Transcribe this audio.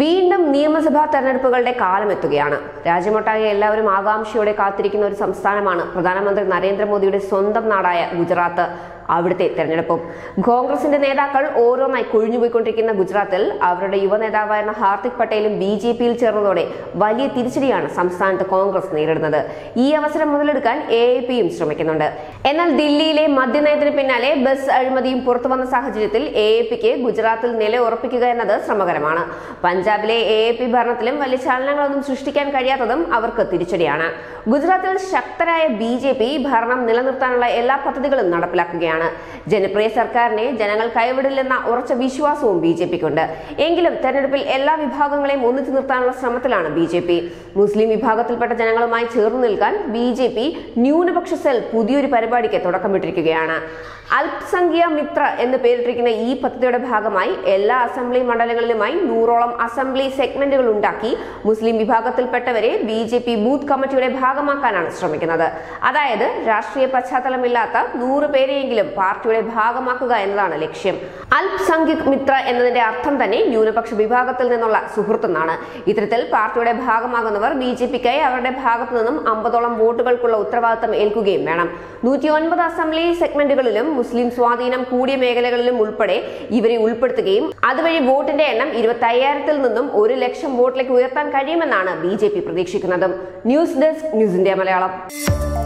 വീണ്ടും നിയമസഭാ തെരഞ്ഞെടുപ്പുകളുടെ കാലമെത്തുകയാണ്. രാജ്യമൊട്ടാകെ എല്ലാവരും ആകാംക്ഷയോടെ കാത്തിരിക്കുന്ന ഒരു സംസ്ഥാനമാണ് പ്രധാനമന്ത്രി നരേന്ദ്രമോദിയുടെ സ്വന്തം നാടായ ഗുജറാത്ത്. അവിടുത്തെ തെരഞ്ഞെടുപ്പും കോൺഗ്രസിന്റെ നേതാക്കൾ ഓരോന്നായി കൊഴിഞ്ഞുപോയിക്കൊണ്ടിരിക്കുന്ന ഗുജറാത്തിൽ അവരുടെ യുവനേതാവായിരുന്ന ഹാർദിക് പട്ടേലും BJP-യിൽ ചേർന്നതോടെ വലിയ തിരിച്ചടിയാണ് സംസ്ഥാനത്ത് കോൺഗ്രസ് നേരിടുന്നത്. ഈ അവസരം മുതലെടുക്കാൻ AAP-യും ശ്രമിക്കുന്നുണ്ട്. എന്നാൽ ദില്ലിയിലെ മദ്യനയത്തിന് പിന്നാലെ ബസ് അഴിമതിയും പുറത്തുവന്ന സാഹചര്യത്തിൽ AAP-ക്ക് ഗുജറാത്തിൽ നില ഉറപ്പിക്കുക എന്നത് ശ്രമകരമാണ്. പഞ്ചാബിലെ AAP ഭരണത്തിലും വലിയ ചലനങ്ങളൊന്നും സൃഷ്ടിക്കാൻ കഴിയാത്തതും അവർക്ക് തിരിച്ചടിയാണ്. ഗുജറാത്തിൽ ശക്തരായ BJP ഭരണം നിലനിർത്താനുള്ള എല്ലാ പദ്ധതികളും നടപ്പിലാക്കുകയാണ്. ജനപ്രിയ സർക്കാരിനെ ജനങ്ങൾ കൈവിടില്ലെന്ന ഉറച്ച വിശ്വാസവും BJP-ക്കുണ്ട്. എങ്കിലും തെരഞ്ഞെടുപ്പിൽ എല്ലാ വിഭാഗങ്ങളെയും ഒന്നിച്ചു നിർത്താനുള്ള ശ്രമത്തിലാണ് BJP. മുസ്ലിം വിഭാഗത്തിൽപ്പെട്ട ജനങ്ങളുമായി ചേർന്നു നിൽക്കാൻ BJP ന്യൂനപക്ഷ സെൽ പുതിയൊരു പരിപാടിക്ക് തുടക്കമിട്ടിരിക്കുകയാണ്. അൽപസംഖ്യ മിത്ര എന്ന് പേരിട്ടിരിക്കുന്ന ഈ പദ്ധതിയുടെ ഭാഗമായി എല്ലാ അസംബ്ലി മണ്ഡലങ്ങളിലുമായി 100ഓളം അസംബ്ലി സെഗ്മെന്റുകൾ ഉണ്ടാക്കി മുസ്ലിം വിഭാഗത്തിൽപ്പെട്ടവരെ BJP ബൂത്ത് കമ്മിറ്റിയുടെ ഭാഗമാക്കാനാണ് ശ്രമിക്കുന്നത്. അതായത് രാഷ്ട്രീയ പശ്ചാത്തലമില്ലാത്ത 100 പേരെയെങ്കിലും പാർട്ടിയുടെ ഭാഗമാക്കുക എന്നതാണ് ലക്ഷ്യം. അൽപസംഖ്യക് മിത്ര എന്നതിന്റെ അർത്ഥം തന്നെ ന്യൂനപക്ഷ വിഭാഗത്തിൽ നിന്നുള്ള സുഹൃത്തെന്നാണ്. ഇത്തരത്തിൽ പാർട്ടിയുടെ ഭാഗമാകുന്നവർ BJP-ക്കായി അവരുടെ ഭാഗത്തു നിന്നും 50ഓളം വോട്ടുകൾക്കുള്ള ഉത്തരവാദിത്തം ഏൽക്കുകയും വേണം. 109 അസംബ്ലി സെഗ്മെന്റുകളിലും മുസ്ലിം സ്വാധീനം കൂടിയ മേഖലകളിലും ഉൾപ്പെടെ ഇവരെ ഉൾപ്പെടുത്തുകയും അതുവഴി വോട്ടിന്റെ എണ്ണം 25,000-ൽ നിന്നും 1 ലക്ഷം വോട്ടിലേക്ക് ഉയർത്താൻ കഴിയുമെന്നാണ് BJP പ്രതീക്ഷിക്കുന്നതും. News desk, news India Malayalam.